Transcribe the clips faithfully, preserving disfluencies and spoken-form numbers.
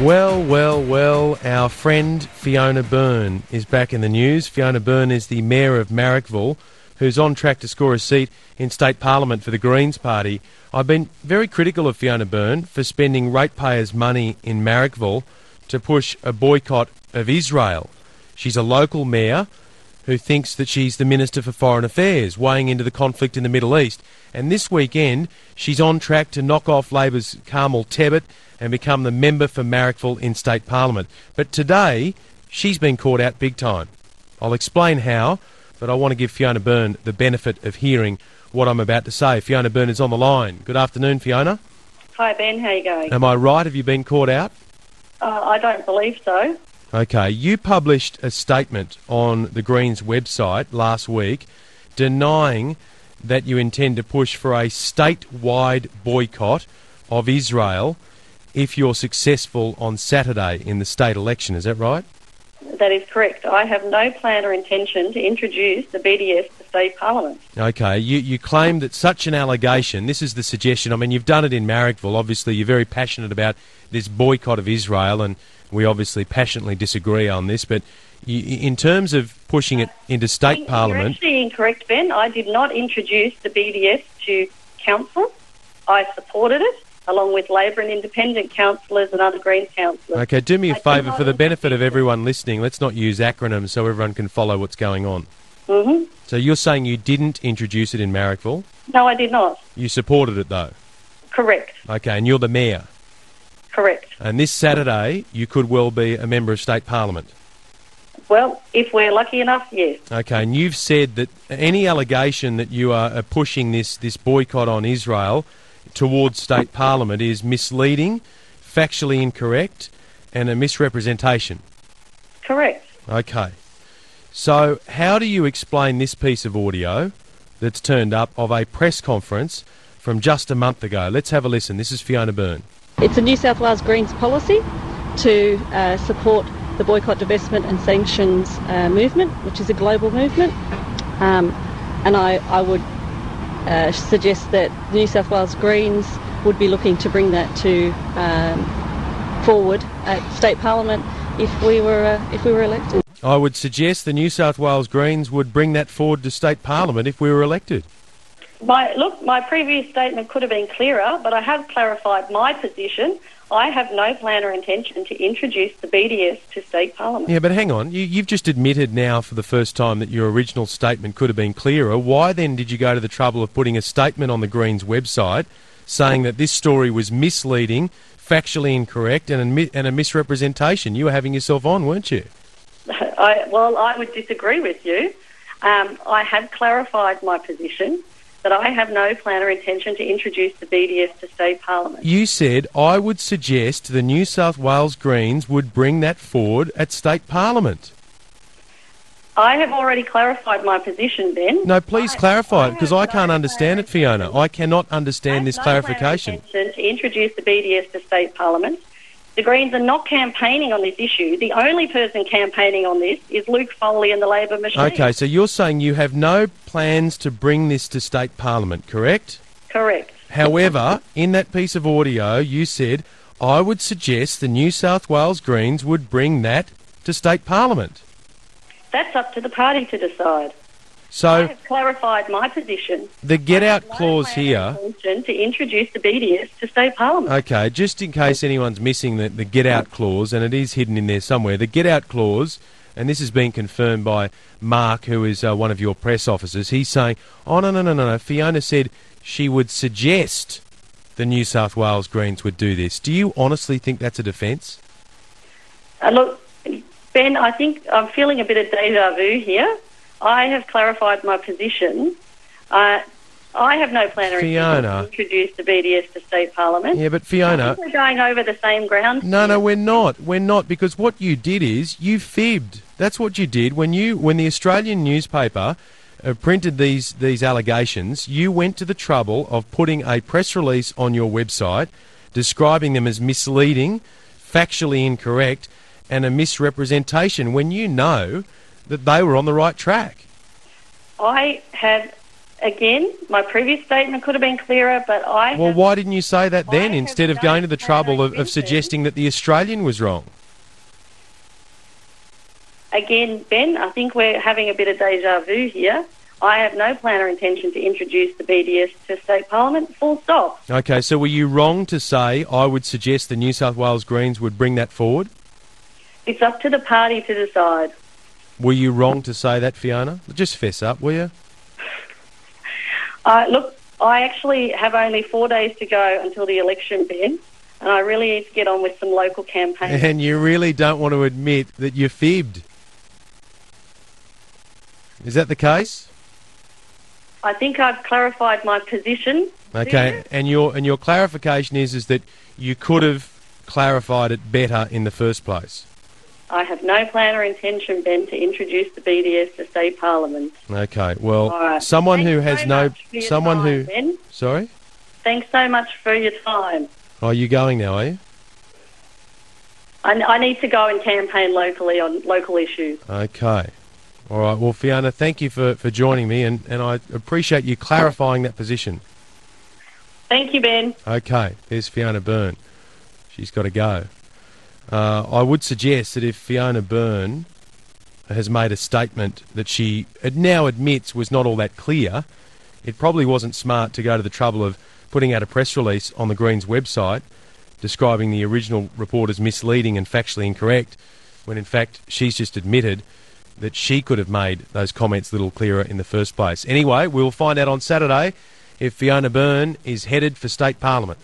Well, well, well, our friend Fiona Byrne is back in the news. Fiona Byrne is the Mayor of Marrickville, who's on track to score a seat in State Parliament for the Greens Party. I've been very critical of Fiona Byrne for spending ratepayers' money in Marrickville to push a boycott of Israel. She's a local mayor who thinks that she's the Minister for Foreign Affairs, weighing into the conflict in the Middle East. And this weekend, she's on track to knock off Labor's Carmel Tebbutt and become the member for Marrickville in State Parliament. But today, she's been caught out big time. I'll explain how, but I want to give Fiona Byrne the benefit of hearing what I'm about to say. Fiona Byrne is on the line. Good afternoon, Fiona. Hi, Ben. How are you going? Am I right? Have you been caught out? Uh, I don't believe so. Okay. You published a statement on the Greens website last week denying that you intend to push for a statewide boycott of Israel if you're successful on Saturday in the state election. Is that right? That is correct. I have no plan or intention to introduce the B D S to state parliament. Okay. You, you claim that such an allegation, this is the suggestion, I mean, you've done it in Marrickville, obviously you're very passionate about this boycott of Israel, and we obviously passionately disagree on this, but you, in terms of pushing it into state You're parliament... actually incorrect, Ben. I did not introduce the B D S to council. I supported it, along with Labor and independent councillors and other Greens councillors. Okay, do me a favour, for the benefit of everyone listening, let's not use acronyms so everyone can follow what's going on. Mm-hmm. So you're saying you didn't introduce it in Marrickville? No, I did not. You supported it, though? Correct. Okay, and you're the mayor? Correct. And this Saturday, you could well be a member of state parliament? Well, if we're lucky enough, yes. Okay, and you've said that any allegation that you are pushing this, this boycott on Israel towards state parliament is misleading, factually incorrect, and a misrepresentation. Correct. Okay. So how do you explain this piece of audio that's turned up of a press conference from just a month ago? Let's have a listen. This is Fiona Byrne. It's a New South Wales Greens policy to uh, support the boycott, divestment and sanctions uh, movement, which is a global movement. Um, and I, I would Uh, suggest that New South Wales Greens would be looking to bring that to um, forward at State Parliament if we were uh, if we were elected. I would suggest the New South Wales Greens would bring that forward to State Parliament if we were elected. My, look, my previous statement could have been clearer, but I have clarified my position. I have no plan or intention to introduce the B D S to State Parliament. Yeah, but hang on. You, you've just admitted now for the first time that your original statement could have been clearer. Why then did you go to the trouble of putting a statement on the Greens website saying that this story was misleading, factually incorrect and a, and a misrepresentation? You were having yourself on, weren't you? I, well, I would disagree with you. Um, I have clarified my position that I have no plan or intention to introduce the B D S to state parliament. You said, I would suggest the New South Wales Greens would bring that forward at state parliament. I have already clarified my position, Ben. No, please I, clarify I it, because I can't no understand it, Fiona. I cannot understand I this no clarification. Plan or intention to introduce the B D S to state parliament. The Greens are not campaigning on this issue. The only person campaigning on this is Luke Foley and the Labor machine. Okay, so you're saying you have no plans to bring this to state parliament, correct? Correct. However, in that piece of audio, you said, I would suggest the New South Wales Greens would bring that to state parliament. That's up to the party to decide. So I have clarified my position. The get-out clause here... ...to introduce the B D S to state parliament. Okay, just in case anyone's missing the, the get-out clause, and it is hidden in there somewhere, the get-out clause, and this has been confirmed by Mark, who is uh, one of your press officers, he's saying, oh, no, no, no, no, no, Fiona said she would suggest the New South Wales Greens would do this. Do you honestly think that's a defence? Uh, look, Ben, I think I'm feeling a bit of deja vu here. I have clarified my position. Uh, I have no plan or intention to introduce the B D S to state parliament. Yeah, but Fiona... I think we're going over the same ground. No, here. no, we're not. We're not, because what you did is you fibbed. That's what you did. When you, when the Australian newspaper uh, printed these, these allegations, you went to the trouble of putting a press release on your website describing them as misleading, factually incorrect, and a misrepresentation when you know that they were on the right track. I had again, my previous statement could have been clearer, but I... Well, have, why didn't you say that then, I instead of going to the trouble of, of suggesting that the Australian was wrong? Again, Ben, I think we're having a bit of deja vu here. I have no plan or intention to introduce the B D S to state parliament, full stop. Okay, so were you wrong to say I would suggest the New South Wales Greens would bring that forward? It's up to the party to decide. Were you wrong to say that, Fiona? Just fess up, will you? Uh, look, I actually have only four days to go until the election, Ben, and I really need to get on with some local campaigns. And you really don't want to admit that you fibbed. Is that the case? I think I've clarified my position. Okay, and your and your clarification is is that you could have clarified it better in the first place. I have no plan or intention, Ben, to introduce the B D S to state parliament. Okay, well, right. someone Thanks who has so no someone time, who Ben. Sorry. Thanks so much for your time. Oh, are you going now? Are you? I, I need to go and campaign locally on local issues. Okay. All right. Well, Fiona, thank you for, for joining me, and, and I appreciate you clarifying that position. Thank you, Ben. Okay. There's Fiona Byrne. She's got to go. Uh, I would suggest that if Fiona Byrne has made a statement that she now admits was not all that clear, it probably wasn't smart to go to the trouble of putting out a press release on the Greens website describing the original report as misleading and factually incorrect, when in fact she's just admitted that she could have made those comments a little clearer in the first place. Anyway, we'll find out on Saturday if Fiona Byrne is headed for state parliament.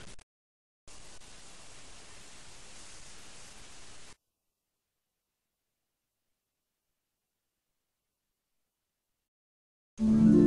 Mm-hmm.